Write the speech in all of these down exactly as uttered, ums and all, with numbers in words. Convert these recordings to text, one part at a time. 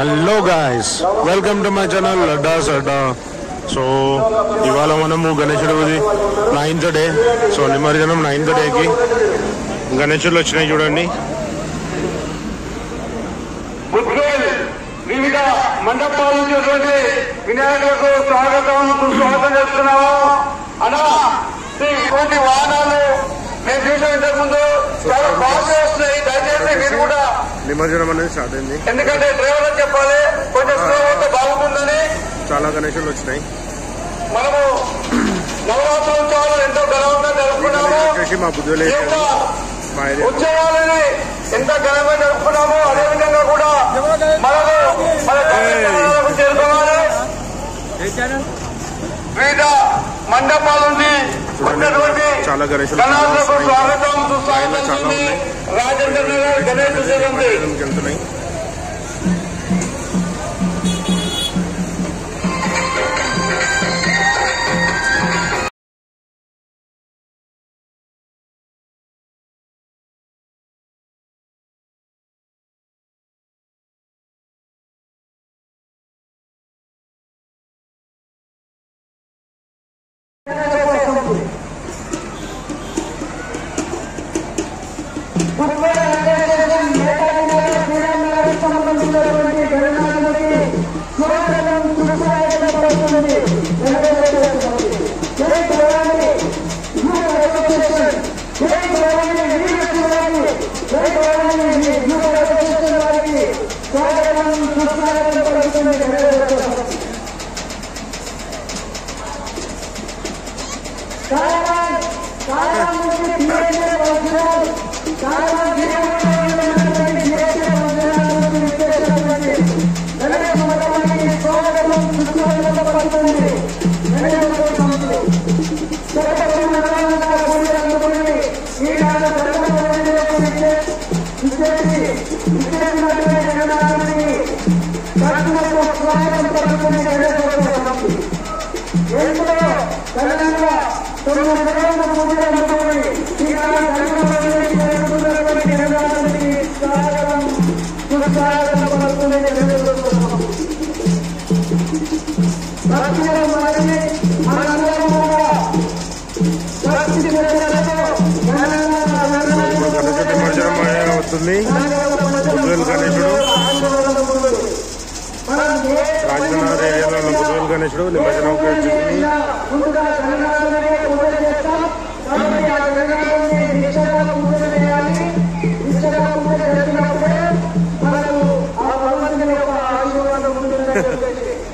Hello guys welcome to my channel Laddas Adda. So ఇవాళ మనము గణేశుడిది నైన్త్ డే, సో నిమర్జనం నైన్త్ డేకి గణేశులు వచ్చినాయి చూడండి. మండపాలు చేసే వినాయకులకు స్వాగతం సుస్వాగతం చేస్తున్నాము అలా కోటి వాహనాలు మేము చూసాం ఇంతకు ముందు చాలా బాగా వస్తున్నాయి. దయచేసి మీరు కూడా నిమజ్జనం అనేది స్టార్ట్ అయింది, ఎందుకంటే డ్రైవర్లు చెప్పాలి కొంచెం స్లోగా బాగుంటుందని. చాలా గణేశులు వచ్చినాయి. మనము నవరాత్రోత్సవాలు ఎంతో ఘనంగా జరుపుకున్నాము, ఉత్సవాలని ఎంత ఘనంగా జరుపుకున్నాము. అదేవిధంగా కూడా మనము మన కార్యక్రమాలకు చేరుకోవాలి. వివిధ మండపాల నుండి చాలా గణేశులు స్వాగతం సుస్వాగతం చేసి రాజేంద్ర నగర్ గణేష్ వెళ్తున్నాయి.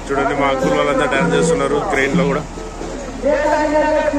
చూడండి మా అక్కలు వాళ్ళంతా డాన్స్ చేస్తున్నారు ట్రైన్ లో కూడా. నిమజ్జనం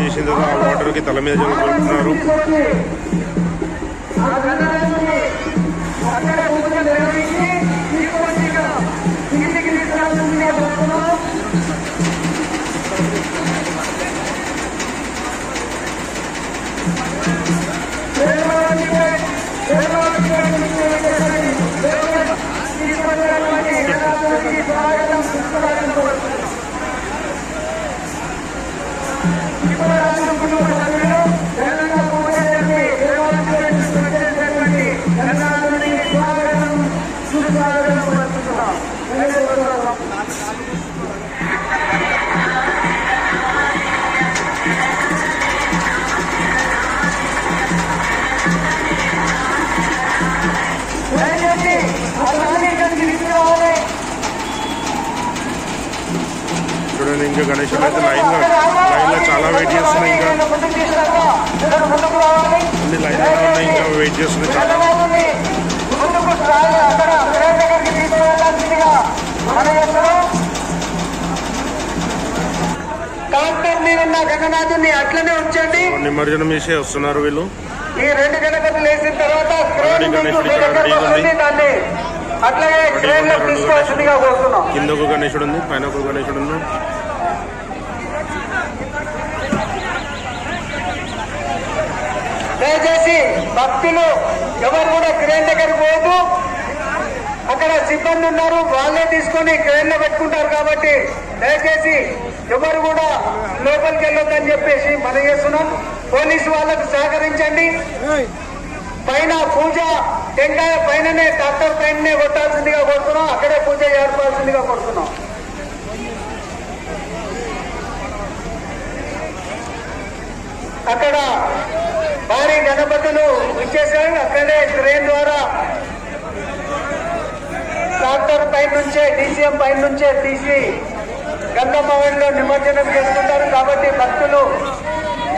చేసిన తర్వాత ఆ వాటర్ కి తల మీద జరుపుతున్నారు. ఇంకా గణేశుడు అయితే లైన్లో లైన్లో చాలా వెయిట్ చేస్తున్నాయి. ఇంకా అన్ని లైన్లో ఉన్నాయి, ఇంకా వెయిట్ చేస్తున్నాయి చాలా. గణనాథుని అట్లనే ఉంచండి, నిమజ్జనం చేసే వస్తున్నారు వీళ్ళు. ఈ రెండు గణపతులు వేసిన తర్వాత అట్లాగే ట్రైన్లో తీసుకోవాల్సిందిగా కోరుతున్నాం. కింద ఒక గణేశుడు ఉంది, పైన ఒక గణేశుడు ఉంది. దయచేసి భక్తులు ఎవరు కూడా క్రేన్ దగ్గరికి పోదు, అక్కడ సిబ్బంది ఉన్నారు, వాళ్ళే తీసుకొని క్రేన్లో పెట్టుకుంటారు. కాబట్టి దయచేసి ఎవరు కూడా లోపలికి వెళ్ళొద్దని చెప్పేసి మనం చేస్తున్నాం. పోలీసు వాళ్ళకు సహకరించండి. పైన పూజ టెంకాయ పైననే డాక్టర్ పైననే కొట్టాల్సిందిగా కొడుతున్నాం, అక్కడే పూజ జరపాల్సిందిగా కొడుతున్నాం. అక్కడ భారీ గణపతులు ఇచ్చేసారు, అక్కడే ట్రైన్ ద్వారా డాక్టర్ పైన నుంచే డీసీఎం పైన నుంచే తీసి గంధమవన్లో నిమజ్జనం చేసుకుంటారు. కాబట్టి భక్తులు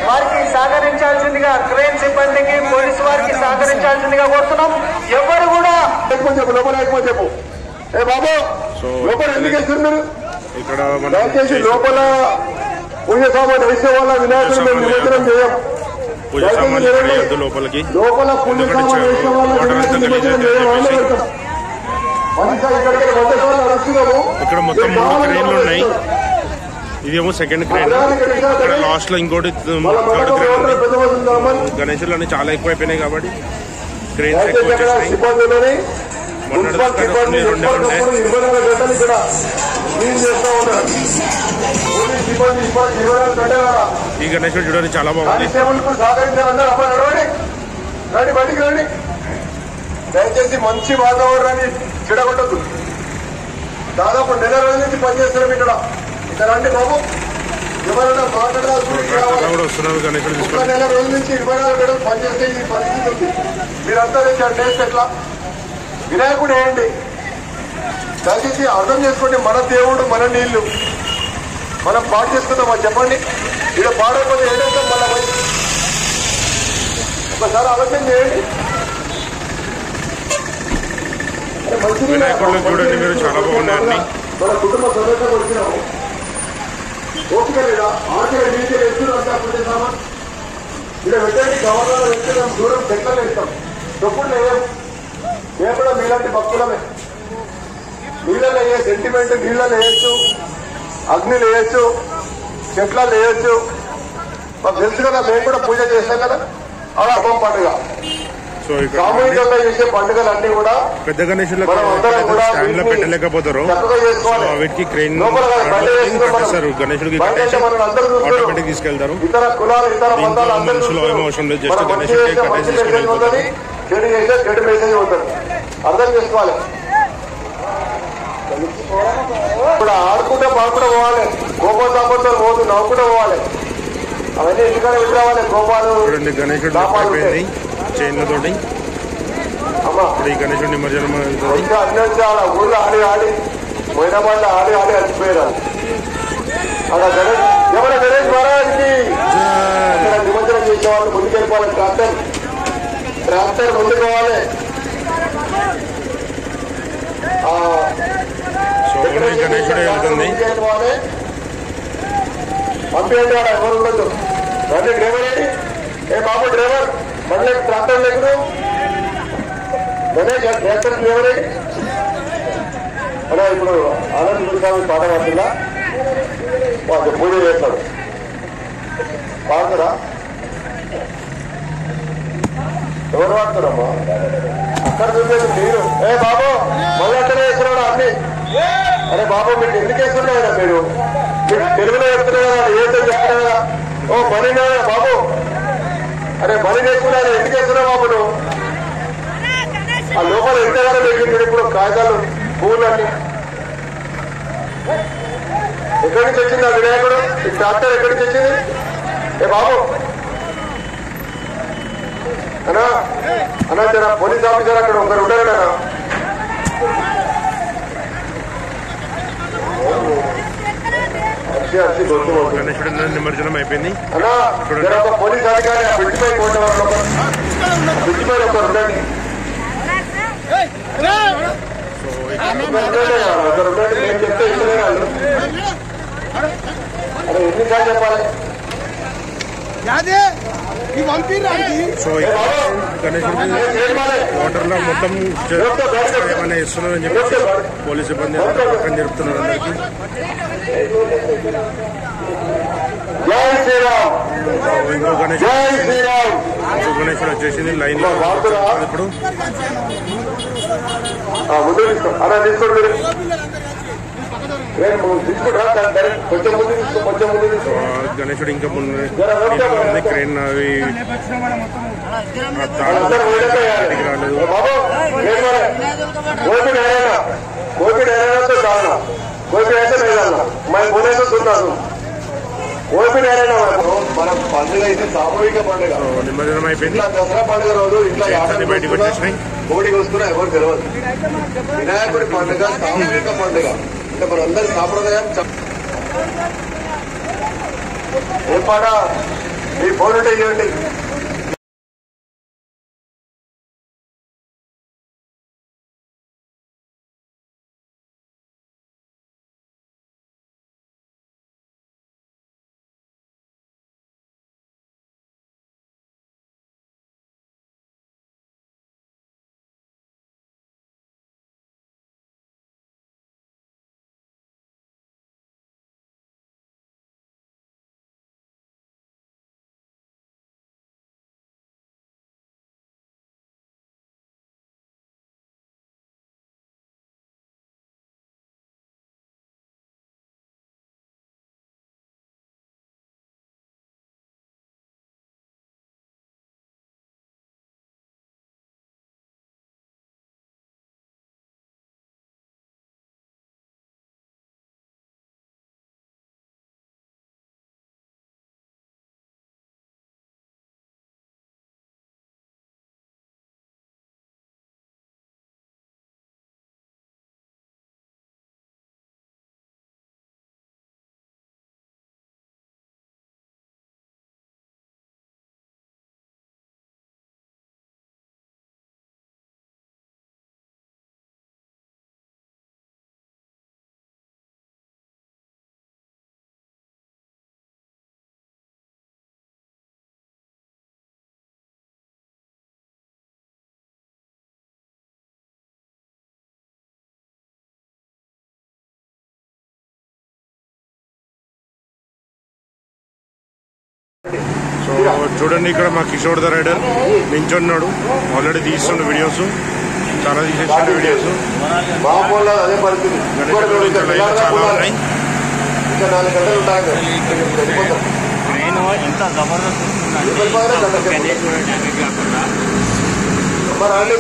వారికి సహకరించాల్సిందిగా, క్రేన్ సిబ్బందికి పోలీసు వారికి సహకరించాల్సిందిగా కోరుతున్నాం. ఎవరు కూడా చెప్పు లోపల చెప్పు ఏ బాబు లోపల ఎందుకు వెళ్తున్నారు, దయచేసి లోపల పూజ సామాన్ వేసే వాళ్ళ వినాయకులు మేము నిమజ్జనం చేయము. లోపలికి లోపల పూజ సామాన్ వేసే వాళ్ళ నిమజ్జనం చేయము. ఇక్కడ మొత్తం మూడు క్రేన్లు ఉన్నాయి. ఇదేమో సెకండ్ క్రేన్, ఇక్కడ లాస్ట్ లో ఇంకోటి థర్డ్ క్రేన్. గణేశులు అన్ని చాలా ఎక్కువ అయిపోయినాయి కాబట్టి క్రేన్స్ ఎక్కువ వచ్చేసాయి. మొన్నటి రెండు రెండు ఈ గణేశుడు చూడడానికి చాలా బాగుంది. దయచేసి మంచి వాతావరణాన్ని చెడగొట్టద్దు. దాదాపు నెల రోజుల నుంచి పనిచేస్తున్నాం ఇక్కడ. ఇక్కడ అంటే బాబు ఎవరైనా మాట్లాడాల్సిన నెల రోజుల నుంచి ఇరవై నాలుగు గంటలు పనిచేస్తే ఈ పరిస్థితి ఉంది. మీరంతా తెచ్చారు టేస్ట్ ఎట్లా, వినాయకుడు వేయండి. దయచేసి అర్థం చేసుకోండి, మన దేవుడు మన నీళ్లు మనం పాడు చేసుకుందామా చెప్పండి. ఇక్కడ పాడకపోతే ఏంటంటే మళ్ళీ ఒకసారి ఆలోచన చేయండి. వినాయకుడిని చూడండి మీరు, చాలా బాగున్నాయి అన్ని. మన కుటుంబ సభ్యులతో వచ్చినాము, ఓపిక లేదా ఆఖరి నీటి వెళ్తున్నా కూర్చున్నామా ఇక్కడ వెళ్ళి గవర్నర్ వెళ్తున్నాం. దూరం బెంగళూరు వెళ్తాం, డబ్బులు వేయం. మేము కూడా మీలాంటి భక్తులమే. నీళ్ళలో వేయ సెంటిమెంట్, నీళ్ళలో వేయచ్చు, అగ్నిలు వేయచ్చు, చెట్లలో వేయచ్చు. మాకు తెలుసు కదా, మేము కూడా పూజ చేస్తాం కదా. అలా అర్థం పాటుగా సామూహికంగా చేసే పండుగలు అన్ని కూడా పెద్ద గణేశులు పెట్టలేకపోతారు. వీటికి క్రేన్ కట్టేస్తారు, గణేశుడికి ఆటోమేటిక్ తీసుకెళ్తారు. మనుషులు ఏమో అవసరం లేదు, జస్ట్ గణేశుడి కట్టేసి తీసుకెళ్ళిపోతారు. అర్థం చేసుకోవాలి, ఇప్పుడు ఆడుకుంటే పాడుకుంటూ పోవాలి, కోపం తాపంతో పోదు, నవ్వుకుంటూ పోవాలి. అవన్నీ ఎందుకంటే విగ్రహాలే కోపాలు. గణేశుడు చైన్లతోటి ఇప్పుడు ఈ గణేశుడు నిమజ్జనం ఊళ్ళో ఆడి ఆడి పోయిన వాళ్ళ ఆడి ఆడి అడిపోయారు. అలా గణేష్ ఎవరు గణేష్ మహారాజ్కి నిమజ్జనం చేసే వాళ్ళు ముందుకెళ్ళిపోవాలి. Tractor tractor ముందుకోవాలి. గణేశుడే వెళ్తుంది, పంపేయండి. వాడు ఎవరు ఉండదు. రండి డ్రైవర్ ఏంటి, ఏ బాబు డ్రైవర్ మళ్ళీ ట్రాక్టర్ లేదు. గణేష్ ట్రాక్టర్ డ్రైవరే అలా. ఇప్పుడు ఆనంద్ గురుస్వామి పాట పాడుతుందా, వాళ్ళు పూజ చేస్తాడు, పాడుతురా. ఎవరు పాడుతున్నారమ్మా, అక్కడ చూడలేదు మీరు. ఏ బాబు మళ్ళీ అక్కడే వేస్తున్నాడు అన్ని. అరే బాబు మీకు ఎందుకు వేస్తున్నారు కదా, మీరు మీకు తెలుగులో చెప్తున్నారు కదా, ఏదో చెప్తున్నారు కదా. ఓ పని లేదా బాబు, అరే పని లేకుండా ఎందుకు వేస్తున్నావు బాబు నువ్వు. ఆ లోపల ఎంతగానో పెరిగింది ఇప్పుడు కాగితాలు పూలన్నీ. ఎక్కడి నుంచి వచ్చింది ఆ వినాయకుడు, ఈ ట్రాక్టర్ ఎక్కడి నుంచి వచ్చింది. ఏ బాబు అనా అన్నా జరా పోలీస్ ఆఫీసర్ అక్కడ ఒకరు ఉండరు. గణేశుడు నిమజ్జనం అయిపోయింది. పోలీస్ అధికారి సో వాటర్ లో మొత్తం ఏమైనా ఇస్తున్నారని చెప్పేసి పోలీసు ఇబ్బంది పక్కన జరుపుతున్నారు అందరికి. ఇంకో గణేష్ ఇంకో గణేశుడు వచ్చేసింది లైన్ లో ఇప్పుడు గణేశుడు ఇంకా ముందు ఉంది. క్రేన్ అవి రాలేదు. నిమజ్జనం అయిపోయింది. బయటకు వచ్చేసినాయి. వినాయకుడి పండుగ సామూహిక పండుగ అంటే మనందరి సాంప్రదాయం. ఏం పాట మీ ఫోన్ ఉంటే చేయండి. సో చూడండి ఇక్కడ మా కిషోర్ ద రైడర్ నించున్నాడు. ఆల్రెడీ తీస్తున్న వీడియోస్ చాలా తీసేసాడు. వీడియోస్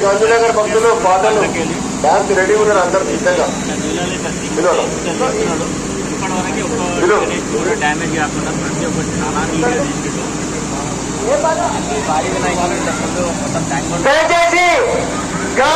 గాంధీనగర్ భక్తులు పాటలు డాన్స్ రెడీ ఉన్నారు. అందరు డ్యామేజ్ కాకుండా ప్రతి ఒక్కటి చాలా నీట్గా తీసుకుంటాం. భారీ వినాయకులు మొత్తం ట్యాంక్